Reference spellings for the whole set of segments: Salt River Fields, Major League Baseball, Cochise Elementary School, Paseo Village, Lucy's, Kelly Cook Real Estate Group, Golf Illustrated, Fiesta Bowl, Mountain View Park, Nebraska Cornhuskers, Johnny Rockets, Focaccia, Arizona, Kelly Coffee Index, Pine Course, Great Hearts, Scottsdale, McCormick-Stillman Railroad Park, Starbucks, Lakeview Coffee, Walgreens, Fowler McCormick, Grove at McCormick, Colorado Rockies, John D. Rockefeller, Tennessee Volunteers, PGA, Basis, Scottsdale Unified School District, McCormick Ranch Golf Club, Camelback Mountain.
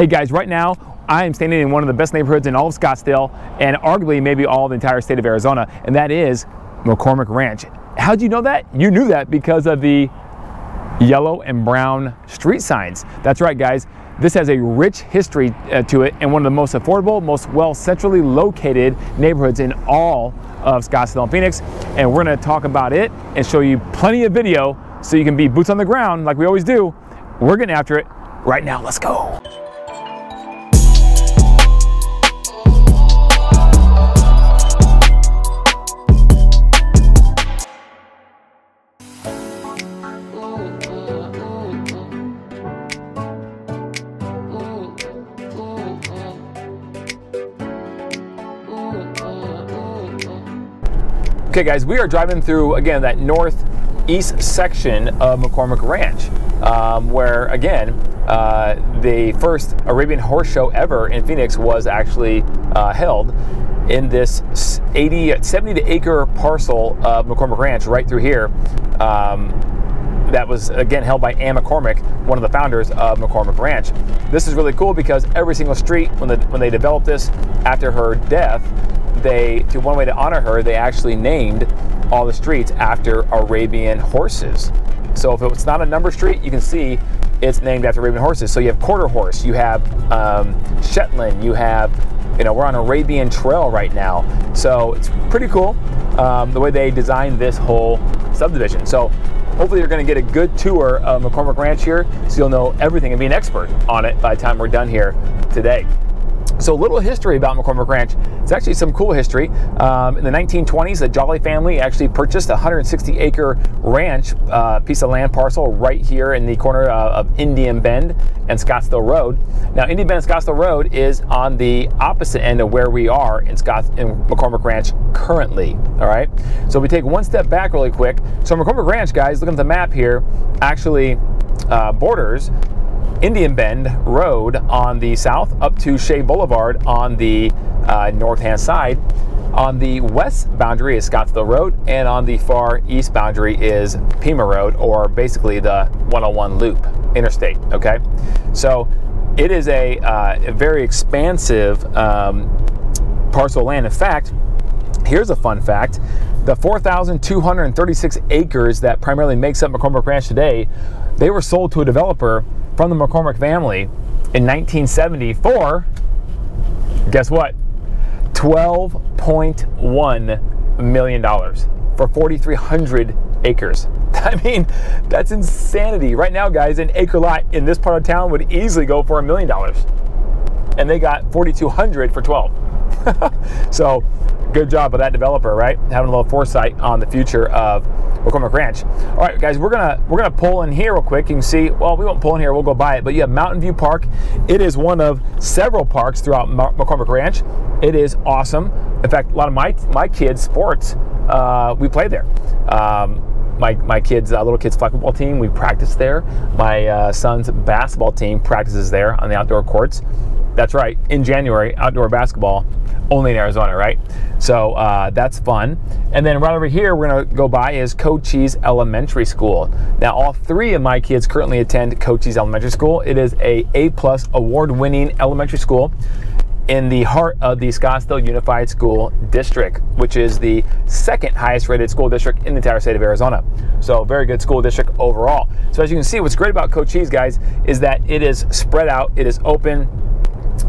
Hey guys, right now I am standing in one of the best neighborhoods in all of Scottsdale and arguably maybe all the entire state of Arizona, and that is McCormick Ranch. How do you know that? You knew that because of the yellow and brown street signs. That's right guys, this has a rich history to it and one of the most affordable, most well centrally located neighborhoods in all of Scottsdale and Phoenix, and we're going to talk about it and show you plenty of video so you can be boots on the ground like we always do. We're getting after it right now. Let's go. Okay guys, we are driving through again that northeast section of McCormick Ranch, where again the first Arabian horse show ever in Phoenix was actually held in this 70 acre parcel of McCormick Ranch right through here. That was again held by Ann McCormick, one of the founders of McCormick Ranch. This is really cool because every single street, when they developed this after her death, one way to honor her, they actually named all the streets after Arabian horses. So if it's not a number street, you can see it's named after Arabian horses. So you have Quarter Horse, you have Shetland, you have, you know, we're on Arabian Trail right now. So it's pretty cool the way they designed this whole subdivision. So hopefully you're going to get a good tour of McCormick Ranch here, so you'll know everything and be an expert on it by the time we're done here today. So a little history about McCormick Ranch. It's actually some cool history. In the 1920s, the Jolly family actually purchased a 160-acre ranch piece of land parcel right here in the corner of Indian Bend and Scottsdale Road. Now, Indian Bend and Scottsdale Road is on the opposite end of where we are in McCormick Ranch currently, all right? So if we take one step back really quick. So McCormick Ranch, guys, looking at the map here, actually borders Indian Bend Road on the south up to Shea Boulevard on the north hand side. On the west boundary is Scottsdale Road, and on the far east boundary is Pima Road, or basically the 101 loop interstate. Okay, so it is a very expansive parcel of land. In fact, here's a fun fact. The 4,236 acres that primarily makes up McCormick Ranch today, they were sold to a developer from the McCormick family in 1970 for, guess what, $12.1 million for 4,300 acres. I mean, that's insanity. Right now, guys, an acre lot in this part of town would easily go for $1 million. And they got 4,200 for 12. So good job by that developer, right? Having a little foresight on the future of McCormick Ranch. All right, guys, we're gonna pull in here real quick. You can see, well, we won't pull in here, we'll go by it, but you have Mountain View Park. It is one of several parks throughout McCormick Ranch. It is awesome. In fact, a lot of my kids' sports, we play there. My kids, little kids' flag football team, we practice there. My son's basketball team practices there on the outdoor courts. That's right, in January, outdoor basketball, only in Arizona, right? So that's fun. And then right over here, we're gonna go by is Cochise Elementary School. Now, all three of my kids currently attend Cochise Elementary School. It is a A+ award-winning elementary school in the heart of the Scottsdale Unified School District, which is the second highest rated school district in the entire state of Arizona. So very good school district overall. So as you can see, what's great about Cochise, guys, is that it is spread out, it is open.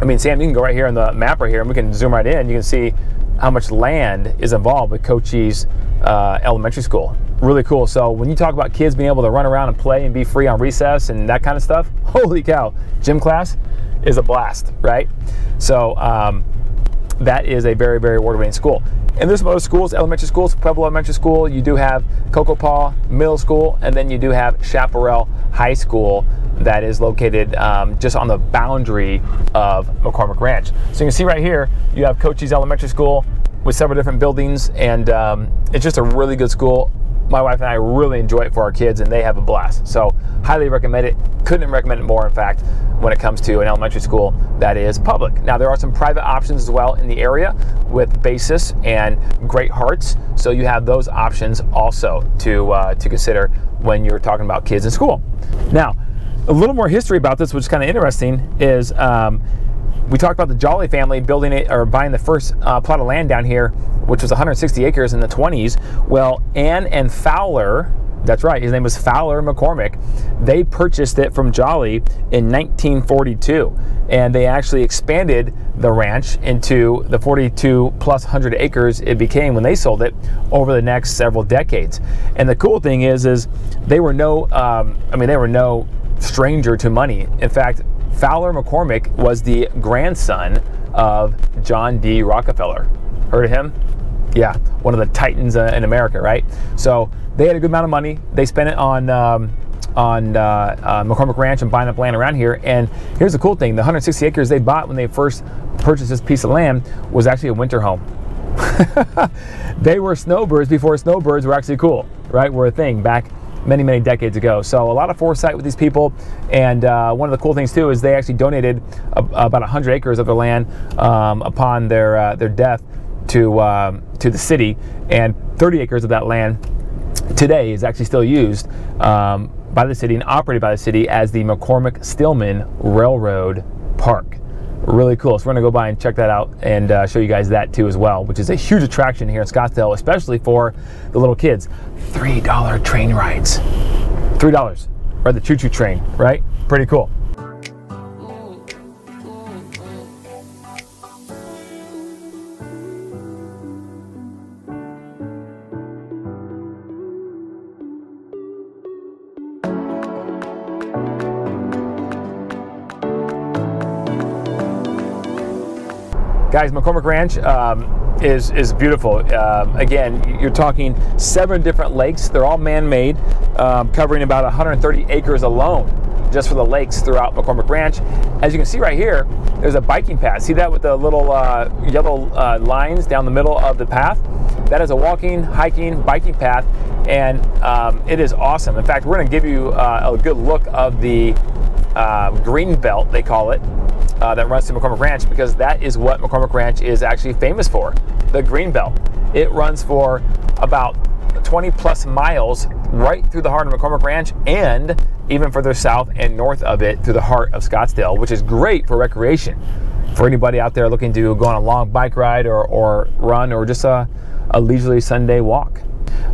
I mean, Sam, you can go right here on the map right here and we can zoom right in. You can see how much land is involved with Cochise Elementary School. Really cool. So when you talk about kids being able to run around and play and be free on recess and that kind of stuff, holy cow, gym class is a blast, right? So that is a very, very award-winning school. And there's some other schools, elementary schools, Pueblo Elementary School, you do have Cocopah Middle School, and then you do have Chaparral High School that is located just on the boundary of McCormick Ranch. So you can see right here, you have Cochise Elementary School with several different buildings, and it's just a really good school. My wife and I really enjoy it for our kids, and they have a blast. So highly recommend it. Couldn't recommend it more, in fact, when it comes to an elementary school that is public. Now, there are some private options as well in the area with Basis and Great Hearts. So you have those options also to consider when you're talking about kids in school. Now, A little more history about this, which is kind of interesting, is we talked about the Jolly family building it or buying the first plot of land down here, which was 160 acres in the 20s. Well, Ann and Fowler, that's right, his name was Fowler McCormick, they purchased it from Jolly in 1942, and they actually expanded the ranch into the 42 plus 100 acres it became when they sold it over the next several decades. And the cool thing is they were no stranger to money. In fact, Fowler McCormick was the grandson of John D. Rockefeller. Heard of him? Yeah, one of the titans in America, right? So they had a good amount of money. They spent it on McCormick Ranch and buying up land around here. And here's the cool thing: the 160 acres they bought when they first purchased this piece of land was actually a winter home. They were snowbirds before snowbirds were actually cool, right? Were a thing back many, many decades ago. So a lot of foresight with these people. And one of the cool things too is they actually donated about 100 acres of their land upon their death to the city, and 30 acres of that land today is actually still used by the city and operated by the city as the McCormick-Stillman Railroad Park. Really cool. So we're going to go by and check that out and show you guys that too as well, which is a huge attraction here in Scottsdale, especially for the little kids. $3 train rides. $3, or the choo-choo train, right? Pretty cool. Guys, McCormick Ranch is beautiful. Again, you're talking 7 different lakes. They're all man-made, covering about 130 acres alone just for the lakes throughout McCormick Ranch. As you can see right here, there's a biking path. See that with the little yellow lines down the middle of the path? That is a walking, hiking, biking path, and it is awesome. In fact, we're gonna give you a good look of the green belt, they call it, that runs through McCormick Ranch, because that is what McCormick Ranch is actually famous for, the green belt. It runs for about 20 plus miles right through the heart of McCormick Ranch, and even further south and north of it through the heart of Scottsdale, which is great for recreation. For anybody out there looking to go on a long bike ride or run, or just a leisurely Sunday walk.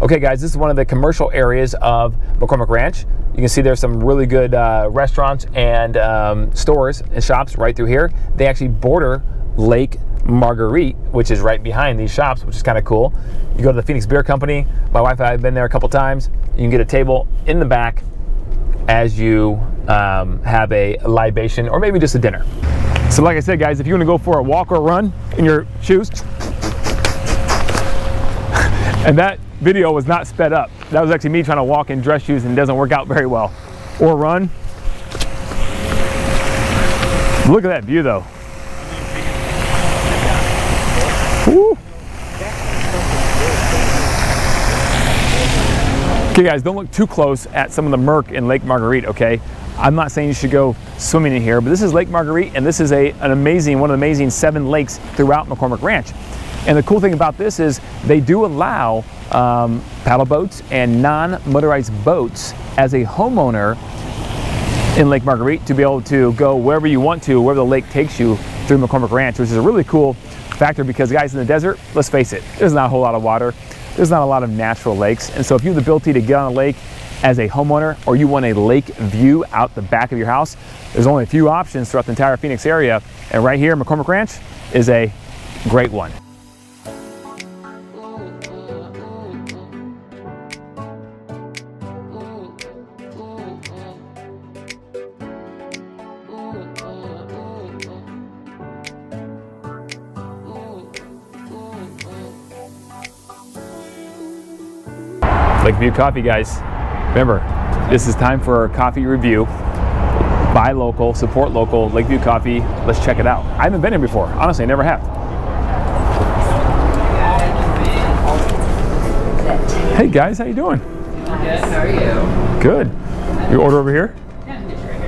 Okay guys, this is one of the commercial areas of McCormick Ranch. You can see there's some really good restaurants and stores and shops right through here. They actually border Lake Marguerite, which is right behind these shops, which is kind of cool. You go to the Phoenix Beer Company. My wife and I have been there a couple times. You can get a table in the back as you have a libation or maybe just a dinner. So like I said, guys, if you want to go for a walk or run in your shoes, and that video was not sped up. That was actually me trying to walk in dress shoes, and it doesn't work out very well. Or run. Look at that view though. Woo. Okay guys, don't look too close at some of the murk in Lake Marguerite, okay? I'm not saying you should go swimming in here, but this is Lake Marguerite, and this is one of the amazing 7 lakes throughout McCormick Ranch. And the cool thing about this is they do allow paddle boats and non-motorized boats as a homeowner in Lake Marguerite to be able to go wherever you want to, wherever the lake takes you through McCormick Ranch, which is a really cool factor because guys, in the desert, let's face it, there's not a whole lot of water. There's not a lot of natural lakes. And so if you have the ability to get on a lake as a homeowner, or you want a lake view out the back of your house, there's only a few options throughout the entire Phoenix area. And right here, McCormick Ranch is a great one. Lakeview Coffee, guys. Remember, this is time for our coffee review. Buy local, support local. Lakeview Coffee, let's check it out. I haven't been here before. Honestly, I never have. Hey guys, how you doing? Good, how are you? Good. Your order over here? Yeah,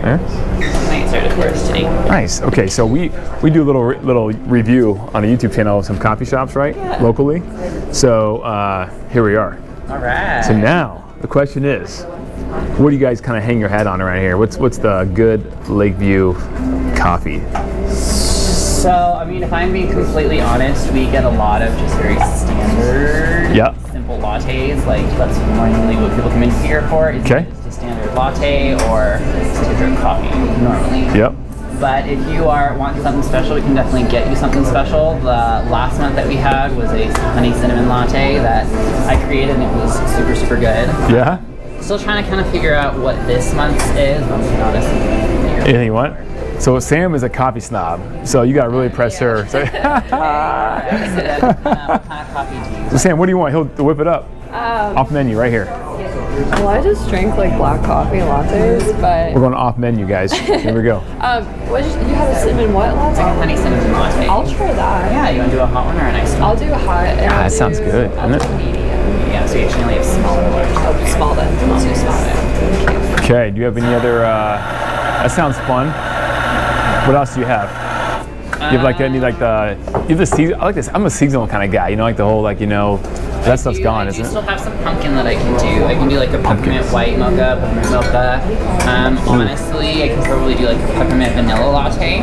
I'm right here. Nice. Okay, so we do a little review on a YouTube channel of some coffee shops, right? Yeah. Locally. So here we are. All right. So now the question is, What do you guys kind of hang your hat on around here? What's the good Lakeview coffee? So, I mean, if I'm being completely honest, we get a lot of just very standard, simple lattes. Like, that's normally what people come in here for. It's just a standard latte or just a drip coffee normally. But if you want something special, we can definitely get you something special. The last month that we had was a honey cinnamon latte that I created, and it was super, super good. Yeah? Still trying to kind of figure out what this month's is. I'm being honest. Anything you want? So Sam is a coffee snob, so you gotta really press her. So, so Sam, what do you want? He'll whip it up. Off menu right here. Well, I just drink like black coffee lattes, but we're going off menu, guys. Here we go. You have a cinnamon what latte? Like a honey cinnamon latte. I'll try that. Yeah, you wanna do a hot one or a nice one? I'll do a hot. Yeah, that sounds good. I'll do medium. Yeah, so you actually only have small or large. Oh, small then. I'll do small then. Okay. Do you have any other? That sounds fun. What else do you have? You have like any like the season? I like this. I'm a seasonal kind of guy. You know, like the whole like that stuff's gone, isn't it? I still have some pumpkin that I can do. I can do like a peppermint white mocha, peppermint mocha. Honestly, I can probably do like a peppermint vanilla latte.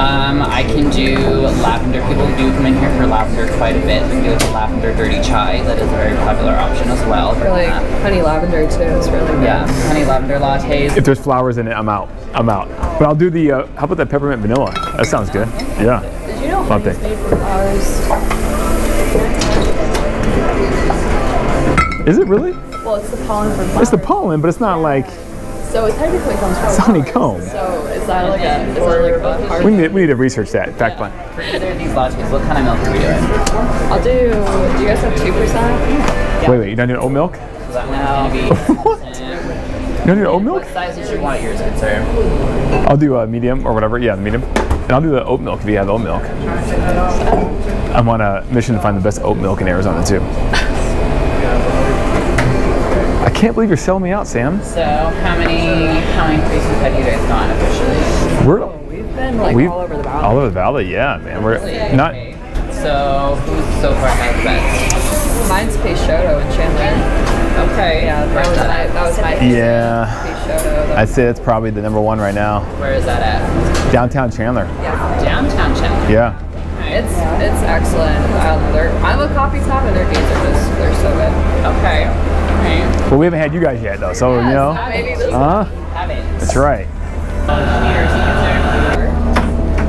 I can do lavender. People do come in here for lavender quite a bit. We can do like a lavender dirty chai. That is a very popular option as well. Or like honey lavender too. It's really good. Yeah, honey lavender lattes. If there's flowers in it, I'm out. I'm out. But I'll do the. How about that peppermint vanilla? That sounds good. Yeah. Did you know honey's made from flowers? Is it really? Well, it's the pollen from flowers. It's the pollen, but it's not like. So it technically comes from it's honeycomb. So is that like a, part we need to research that. Fact find. What kind of milk are we doing? I'll do, do you guys have 2%? Yeah. Wait, you don't do oat milk? No. What? You don't do oat milk? What size did you want yours in, sir? I'll do a medium or whatever. Yeah, the medium. And I'll do the oat milk if you have oat milk. I'm on a mission to find the best oat milk in Arizona too. I can't believe you're selling me out, Sam. So how many places have you guys gone officially? We've been like all over the valley. All over the valley, yeah, man. We're not. So who's so far had the best? Mine's Peixoto and Chandler. Okay, yeah, that was my favorite. Yeah, I'd say that's probably the #1 right now. Where is that at? Downtown Chandler. Yeah, downtown Chandler. Yeah. It's excellent. I'm a coffee snob, and their beans are just they're so good. Okay. Right. Well, we haven't had you guys yet, though, so you know. That's right.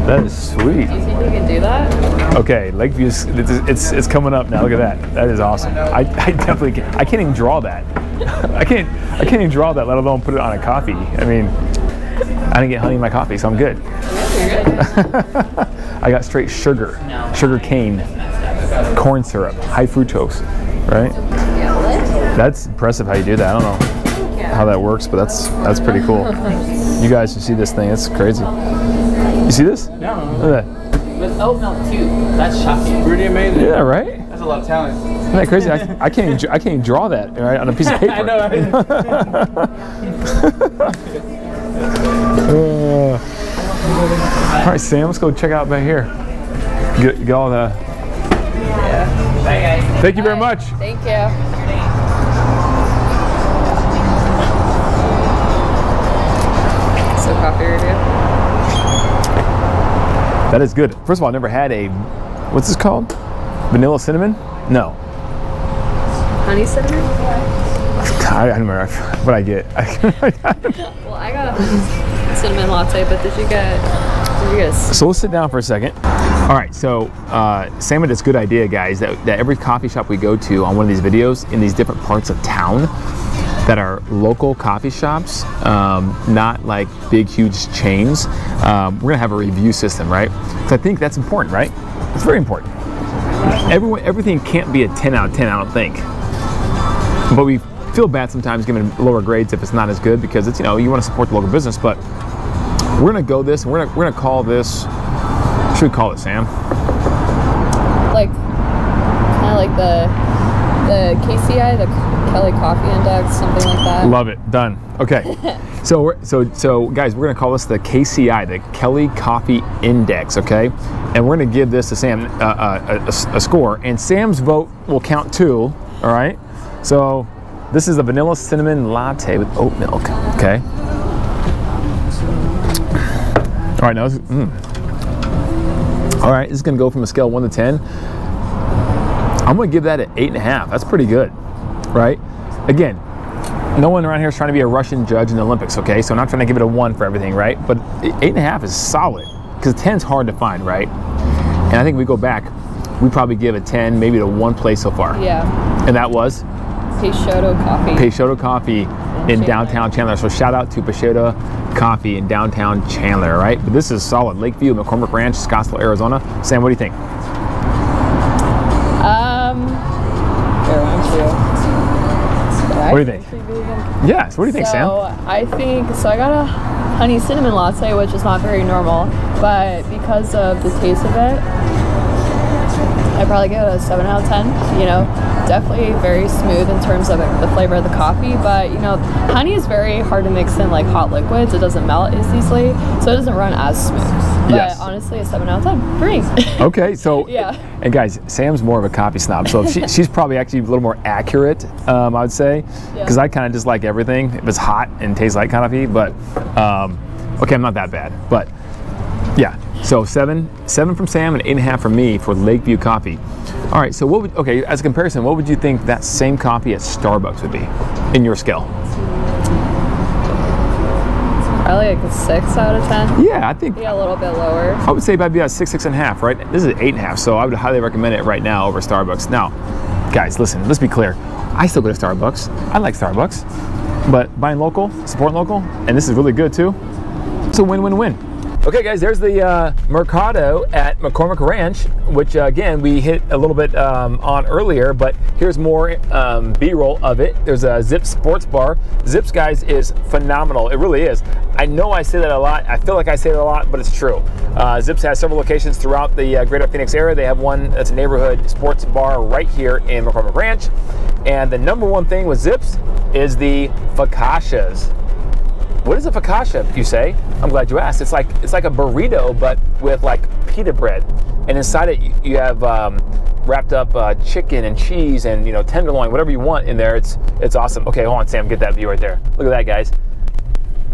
That is sweet. Do you think you can do that? Okay, Lakeview. It's coming up now. Look at that. That is awesome. I definitely can't. I can't even draw that. I can't even draw that, let alone put it on a coffee. I mean, I didn't get honey in my coffee, so I'm good. I got straight sugar, sugar cane, corn syrup, high fructose, right? That's impressive how you do that. I don't know how that works, but that's pretty cool. You guys should see this thing. It's crazy. You see this? Yeah. Look at that. With oat milk too. That's shocking. Pretty amazing. Yeah, right? That's a lot of talent. Isn't that crazy? I can't even draw that right on a piece of paper. I know. All right, Sam. Let's go check out back here. Get all the. Yeah. Bye, guys. Thank you very much. Thank you. Coffee review. That is good. First of all, I've never had a, what's this called? Vanilla cinnamon? No. Honey cinnamon? I don't remember what I get. Well, I got a honey cinnamon latte, but did you get? So let's sit down for a second. All right, so Sam had this good idea, guys, that every coffee shop we go to on one of these videos in these different parts of town, that are local coffee shops, not like big, huge chains. We're gonna have a review system, right? So I think that's important, right? It's very important. Everything can't be a 10 out of 10, I don't think. But we feel bad sometimes giving lower grades if it's not as good because it's, you know, you wanna support the local business, but we're gonna go this, we're gonna call this, what should we call it, Sam? Like, kinda like the KCI, the Kelly Coffee Index, something like that. Love it. Done. Okay. so guys, we're gonna call this the KCI, the Kelly Coffee Index, okay? And we're gonna give this to Sam a score, and Sam's vote will count too. All right. So This is a vanilla cinnamon latte with oat milk. Okay. All right, now this is, all right, this is gonna go from a scale of 1 to 10. I'm gonna give that an 8.5. That's pretty good, right? Again, no one around here is trying to be a Russian judge in the Olympics, okay? So I'm not trying to give it a 1 for everything, right? But 8.5 is solid, because 10's hard to find, right? And I think we go back, we probably give a 10, maybe to one place so far. Yeah. And that was? Peixoto Coffee. Peixoto Coffee in downtown Chandler. So shout out to Peixoto Coffee in downtown Chandler, right? But this is solid. Lakeview, McCormick Ranch, Scottsdale, Arizona. Sam, what do you think? What do you think? Yes, what do you think, Sam? I got a honey cinnamon latte, which is not very normal, but because of the taste of it, I probably give it a 7 out of 10, you know. Definitely very smooth in terms of the flavor of the coffee, but you know, honey is very hard to mix in like hot liquids. It doesn't melt as easily, so it doesn't run as smooth. But yes, honestly, a 7 out of 10 for me. Okay, so, yeah. And guys, Sam's more of a coffee snob, so she's probably actually a little more accurate, I would say, because I kind of dislike everything if it's hot and tastes like coffee, but, okay, I'm not that bad, but yeah. So 7 from Sam and 8.5 from me for Lakeview Coffee. All right, so what would, okay, as a comparison, what would you think that same coffee at Starbucks would be in your scale? Probably like a 6 out of 10. Yeah, I think. Yeah, a little bit lower. I would say maybe a 6, 6.5, right? This is 8.5, so I would highly recommend it right now over Starbucks. Now, guys, listen, let's be clear. I still go to Starbucks. I like Starbucks, but buying local, supporting local, and this is really good too. It's a win-win-win. Okay, guys, there's the Mercado at McCormick Ranch, which again, we hit a little bit on earlier, but here's more B-roll of it. There's a Zips Sports Bar. Zips, guys, is phenomenal. It really is. I know I say that a lot. I feel like I say it a lot, but it's true. Zips has several locations throughout the greater Phoenix area. They have one that's a neighborhood sports bar right here in McCormick Ranch. And the #1 thing with Zips is the focaccias. What is a focaccia, you say? I'm glad you asked. It's like a burrito, but with like pita bread, and inside it you have wrapped up chicken and cheese and, you know, tenderloin, whatever you want in there. It's awesome. Okay, hold on, Sam, get that view right there. Look at that, guys.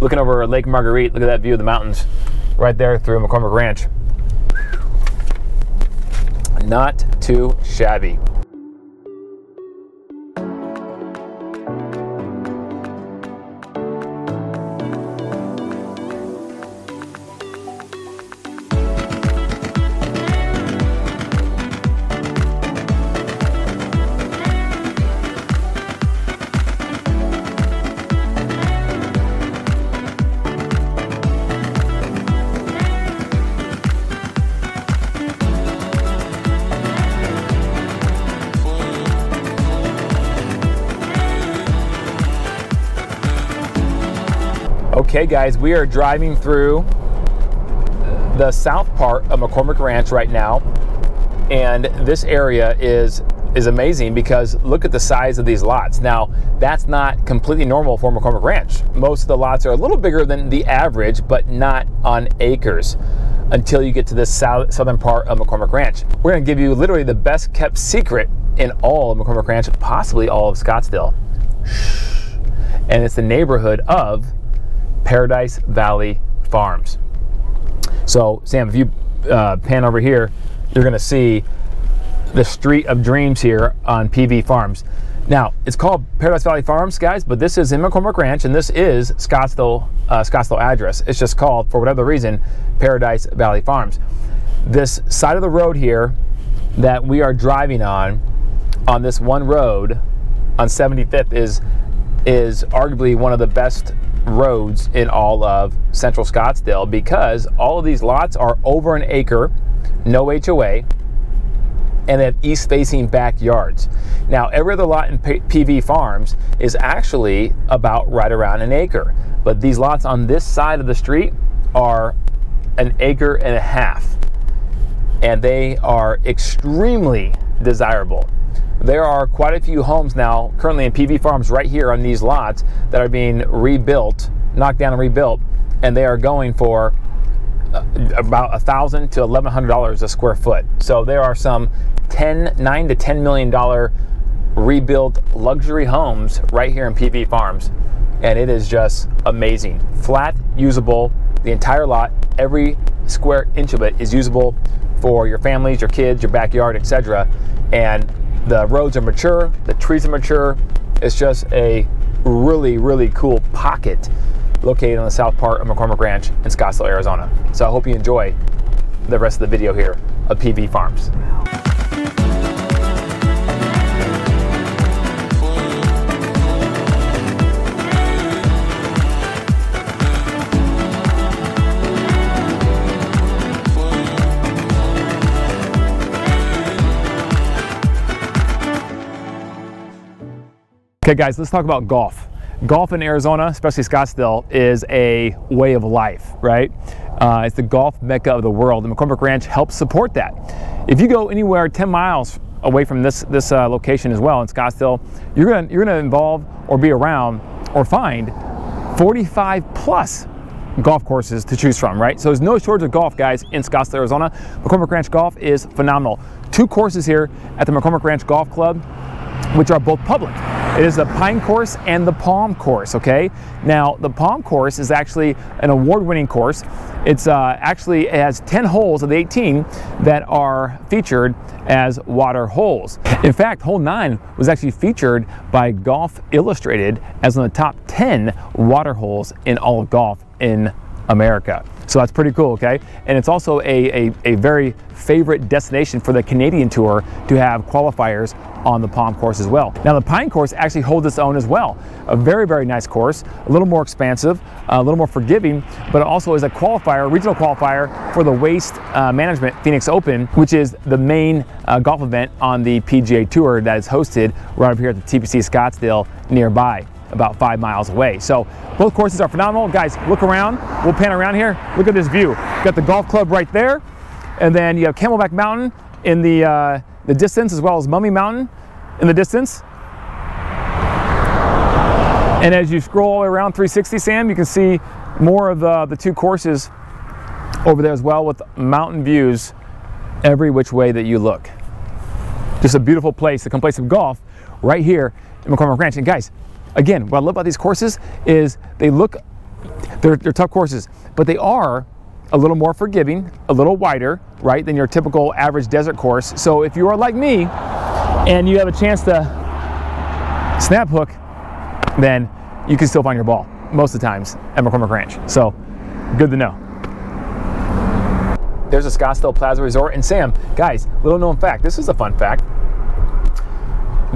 Looking over Lake Marguerite. Look at that view of the mountains right there through McCormick Ranch. Not too shabby. Okay, guys, we are driving through the south part of McCormick Ranch right now, and this area is amazing because look at the size of these lots. Now, that's not completely normal for McCormick Ranch. Most of the lots are a little bigger than the average, but not on acres until you get to the southern part of McCormick Ranch. We're gonna give you literally the best kept secret in all of McCormick Ranch, possibly all of Scottsdale. And it's the neighborhood of Paradise Valley Farms. So Sam, if you pan over here, you're gonna see the Street of Dreams here on PV Farms. Now, it's called Paradise Valley Farms, guys, but this is in McCormick Ranch, and this is Scottsdale, Scottsdale address. It's just called, for whatever reason, Paradise Valley Farms. This side of the road here that we are driving on this one road on 75th is arguably one of the best roads in all of central Scottsdale, because all of these lots are over an acre, no HOA, and they have east-facing backyards. Now, every other lot in PV Farms is actually about right around an acre, but these lots on this side of the street are an acre and a half, and they are extremely desirable. There are quite a few homes now currently in PV Farms right here on these lots that are being rebuilt, knocked down and rebuilt, and they are going for about $1,000 to $1,100 a square foot. So there are some $9 to $10 million rebuilt luxury homes right here in PV Farms, and it is just amazing. Flat, usable, the entire lot, every square inch of it is usable for your families, your kids, your backyard, etc. And the roads are mature, the trees are mature. It's just a really, really cool pocket located on the south part of McCormick Ranch in Scottsdale, Arizona. So I hope you enjoy the rest of the video here of PV Farms. Okay guys, let's talk about golf. Golf in Arizona, especially Scottsdale, is a way of life, right? It's the golf mecca of the world, and McCormick Ranch helps support that. If you go anywhere 10 miles away from this location as well in Scottsdale, you're gonna involve or be around or find 45 plus golf courses to choose from, right? So there's no shortage of golf, guys, in Scottsdale, Arizona. McCormick Ranch Golf is phenomenal. Two courses here at the McCormick Ranch Golf Club, which are both public. It is the Pine Course and the Palm Course, okay? Now, the Palm Course is actually an award-winning course. It's actually, it has 10 holes of the 18 that are featured as water holes. In fact, hole 9 was actually featured by Golf Illustrated as one of the top 10 water holes in all of golf in America. So that's pretty cool, okay? And it's also a very favorite destination for the Canadian Tour to have qualifiers on the Palm Course as well. Now the Pine Course actually holds its own as well. A very, very nice course, a little more expansive, a little more forgiving, but also is a qualifier, regional qualifier for the Waste Management Phoenix Open, which is the main golf event on the PGA Tour that is hosted right up here at the TPC Scottsdale nearby, about 5 miles away. So both courses are phenomenal. Guys, look around. We'll pan around here. Look at this view. Got the golf club right there. And then you have Camelback Mountain in the distance, as well as Mummy Mountain in the distance. And as you scroll around 360, Sam, you can see more of the two courses over there as well, with mountain views every which way that you look. Just a beautiful place to come play some golf right here in McCormick Ranch. And guys, again, what I love about these courses is they look, they're tough courses, but they are a little more forgiving, a little wider, right, than your typical average desert course. So if you are like me and you have a chance to snap hook, then you can still find your ball most of the times at McCormick Ranch. So good to know. There's a Scottsdale Plaza Resort. And Sam, guys, little known fact, this is a fun fact.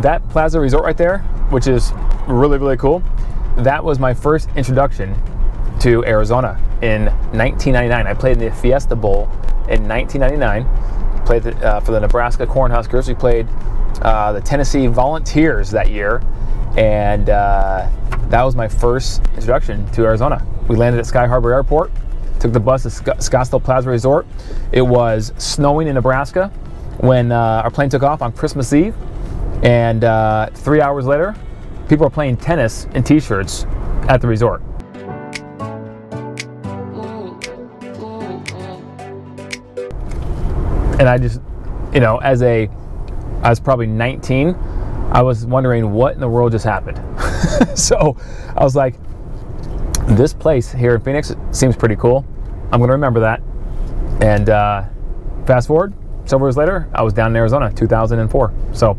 That Plaza Resort right there, which is really, really cool, that was my first introduction to Arizona in 1999. I played in the Fiesta Bowl in 1999, played for the Nebraska Cornhuskers. We played the Tennessee Volunteers that year, and that was my first introduction to Arizona. We landed at Sky Harbor Airport, took the bus to Scottsdale Plaza Resort. It was snowing in Nebraska when our plane took off on Christmas Eve, and 3 hours later, people are playing tennis in t-shirts at the resort. And I just, you know, I was probably 19, I was wondering what in the world just happened. So I was like, this place here in Phoenix seems pretty cool. I'm gonna remember that. And fast forward, several years later, I was down in Arizona, 2004. So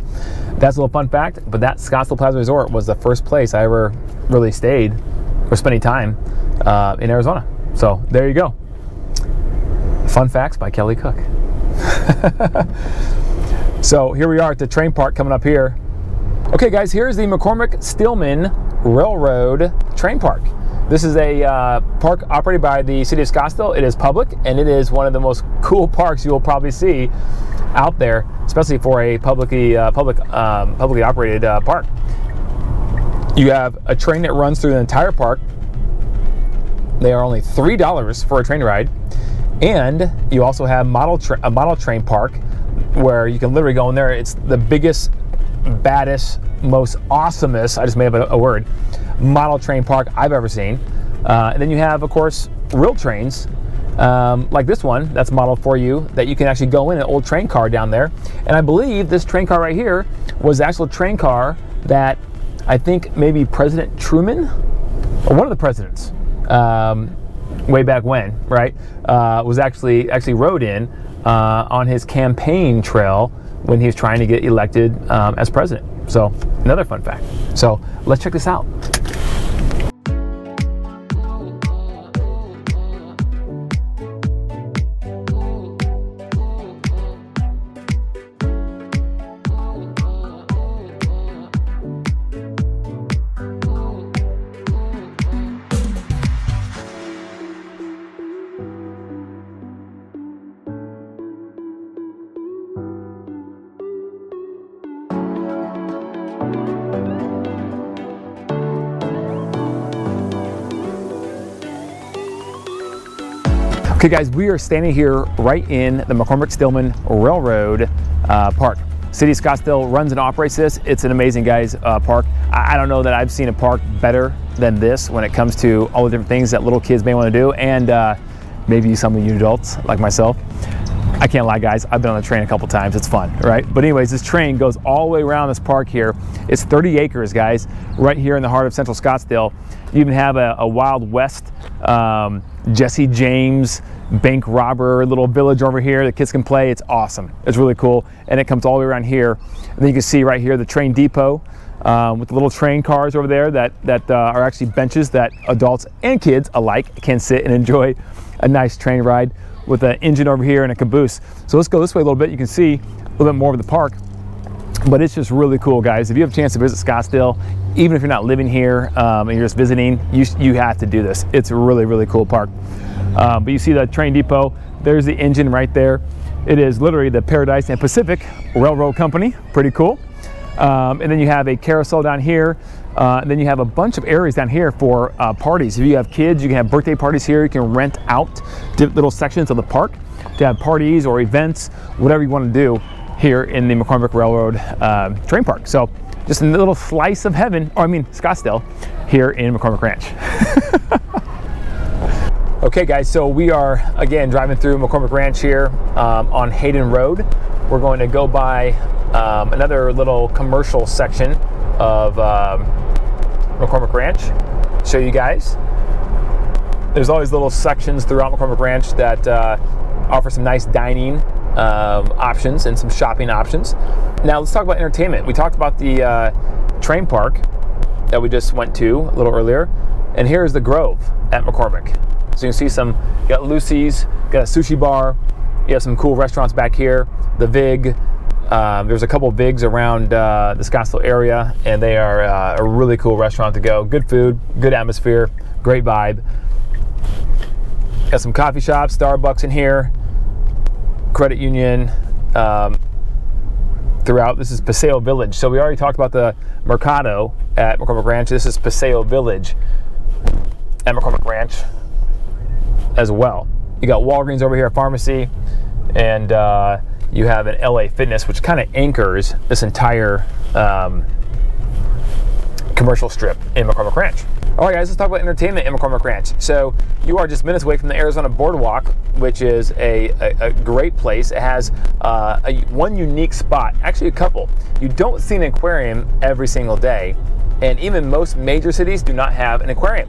that's a little fun fact, but that Scottsdale Plaza Resort was the first place I ever really stayed or spent any time in Arizona. So there you go. Fun facts by Kelly Cook. So here we are at the train park coming up here. Okay guys, here's the McCormick-Stillman Railroad Train Park. This is a park operated by the city of Scottsdale. It is public, and it is one of the most cool parks you will probably see out there, especially for a publicly operated park. You have a train that runs through the entire park. They are only $3 for a train ride, and you also have a model train park where you can literally go in there. It's the biggest, baddest, most awesomest, I just made up a word, model train park I've ever seen. And then you have, of course, real trains like this one that's modeled for you, that you can actually go in an old train car down there. And I believe this train car right here was the actual train car that I think maybe President Truman, or one of the presidents, way back when, right, was actually rode in on his campaign trail when he was trying to get elected as president. So another fun fact. So let's check this out. Okay guys, we are standing here right in the McCormick-Stillman Railroad Park. City of Scottsdale runs and operates this. It's an amazing, guys, park. I don't know that I've seen a park better than this when it comes to all the different things that little kids may want to do, and maybe some of you adults like myself. I can't lie, guys, I've been on the train a couple times. It's fun, right? But anyways, this train goes all the way around this park here. It's 30 acres, guys, right here in the heart of Central Scottsdale. You even have a Wild West Jesse James bank robber little village over here the kids can play. It's awesome. It's really cool. And it comes all the way around here. And then you can see right here the train depot with the little train cars over there that are actually benches that adults and kids alike can sit and enjoy a nice train ride, with an engine over here and a caboose. So let's go this way a little bit. You can see a little bit more of the park, but it's just really cool, guys. If you have a chance to visit Scottsdale, even if you're not living here and you're just visiting, you have to do this. It's a really, really cool park. But you see the train depot, there's the engine right there. It is literally the Paradise and Pacific Railroad Company. Pretty cool. And then you have a carousel down here. And then you have a bunch of areas down here for parties. If you have kids, you can have birthday parties here. You can rent out little sections of the park to have parties or events, whatever you want to do here in the McCormick Railroad train park. So just a little slice of heaven, or I mean Scottsdale, here in McCormick Ranch. Okay guys, so we are again driving through McCormick Ranch here on Hayden Road. We're going to go by another little commercial section of McCormick Ranch. Show you guys. There's always little sections throughout McCormick Ranch that offer some nice dining options and some shopping options. Now let's talk about entertainment. We talked about the train park that we just went to a little earlier, and here's the Grove at McCormick. So you can see some, you got Lucy's, got a sushi bar, you have some cool restaurants back here, the Vig. There's a couple of Vigs around the Scottsdale area, and they are a really cool restaurant to go. Good food, good atmosphere, great vibe. Got some coffee shops, Starbucks in here, credit union throughout. This is Paseo Village. So we already talked about the Mercado at McCormick Ranch. This is Paseo Village at McCormick Ranch as well. You got Walgreens over here, a pharmacy, and you have an LA Fitness, which kind of anchors this entire commercial strip in McCormick Ranch. All right guys, let's talk about entertainment in McCormick Ranch. So you are just minutes away from the Arizona Boardwalk, which is a great place. It has one unique spot, actually a couple. You don't see an aquarium every single day, and even most major cities do not have an aquarium.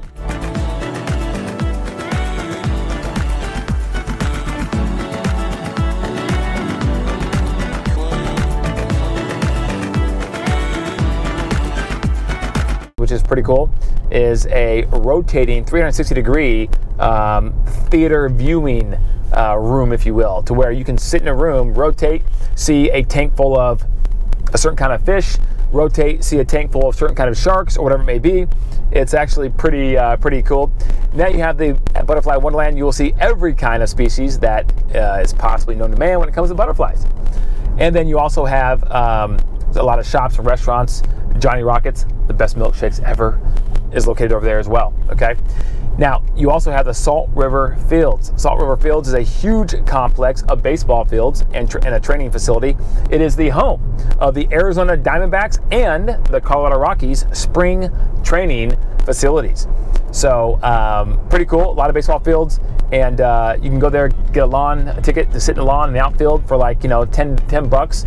Which is pretty cool, is a rotating 360-degree theater viewing room, if you will, to where you can sit in a room, rotate, see a tank full of a certain kind of fish, rotate, see a tank full of certain kind of sharks or whatever it may be. It's actually pretty cool. Now you have the Butterfly Wonderland. You will see every kind of species that is possibly known to man when it comes to butterflies. And then you also have a lot of shops and restaurants. Johnny Rockets, the best milkshakes ever, is located over there as well, okay? Now, you also have the Salt River Fields. Salt River Fields is a huge complex of baseball fields and a training facility. It is the home of the Arizona Diamondbacks and the Colorado Rockies spring training facilities. So, pretty cool, a lot of baseball fields, And you can go there, get a lawn, a ticket to sit in the lawn in the outfield for like, you know, 10 bucks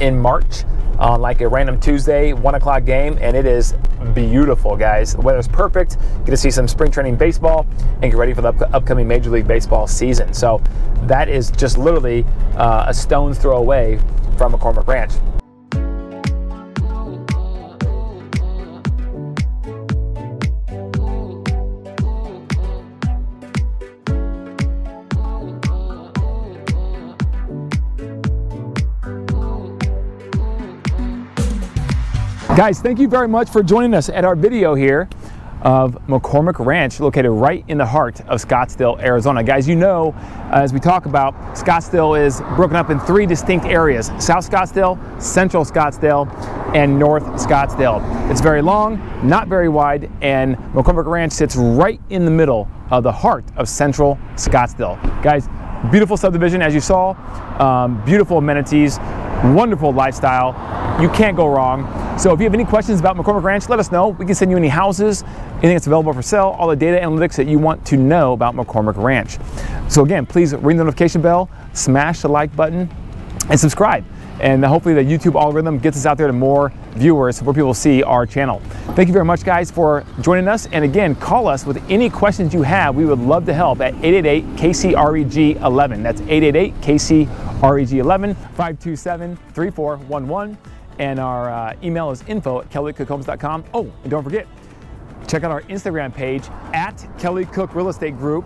in March on like a random Tuesday, 1 o'clock game. And it is beautiful, guys. The weather's perfect. Get to see some spring training baseball and get ready for the upcoming Major League Baseball season. So that is just literally a stone's throw away from McCormick Ranch. Guys, thank you very much for joining us at our video here of McCormick Ranch, located right in the heart of Scottsdale, Arizona. Guys, you know, as we talk about, Scottsdale is broken up in three distinct areas: South Scottsdale, Central Scottsdale, and North Scottsdale. It's very long, not very wide, and McCormick Ranch sits right in the middle of the heart of Central Scottsdale. Guys, beautiful subdivision, as you saw, beautiful amenities, wonderful lifestyle. You can't go wrong. So if you have any questions about McCormick Ranch, let us know. We can send you any houses, anything that's available for sale, all the data analytics that you want to know about McCormick Ranch. So again, please ring the notification bell, smash the like button, and subscribe. And hopefully the YouTube algorithm gets us out there to more viewers, so more people see our channel. Thank you very much, guys, for joining us. And again, call us with any questions you have. We would love to help at 888-KCREG11. That's 888-KCREG11, 527-3411. And our email is info@kellycookhomes.com. Oh, and don't forget, check out our Instagram page at Kelly Cook Real Estate Group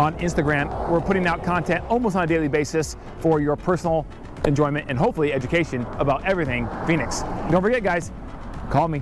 on Instagram. We're putting out content almost on a daily basis for your personal enjoyment and hopefully education about everything Phoenix. Don't forget, guys, call me.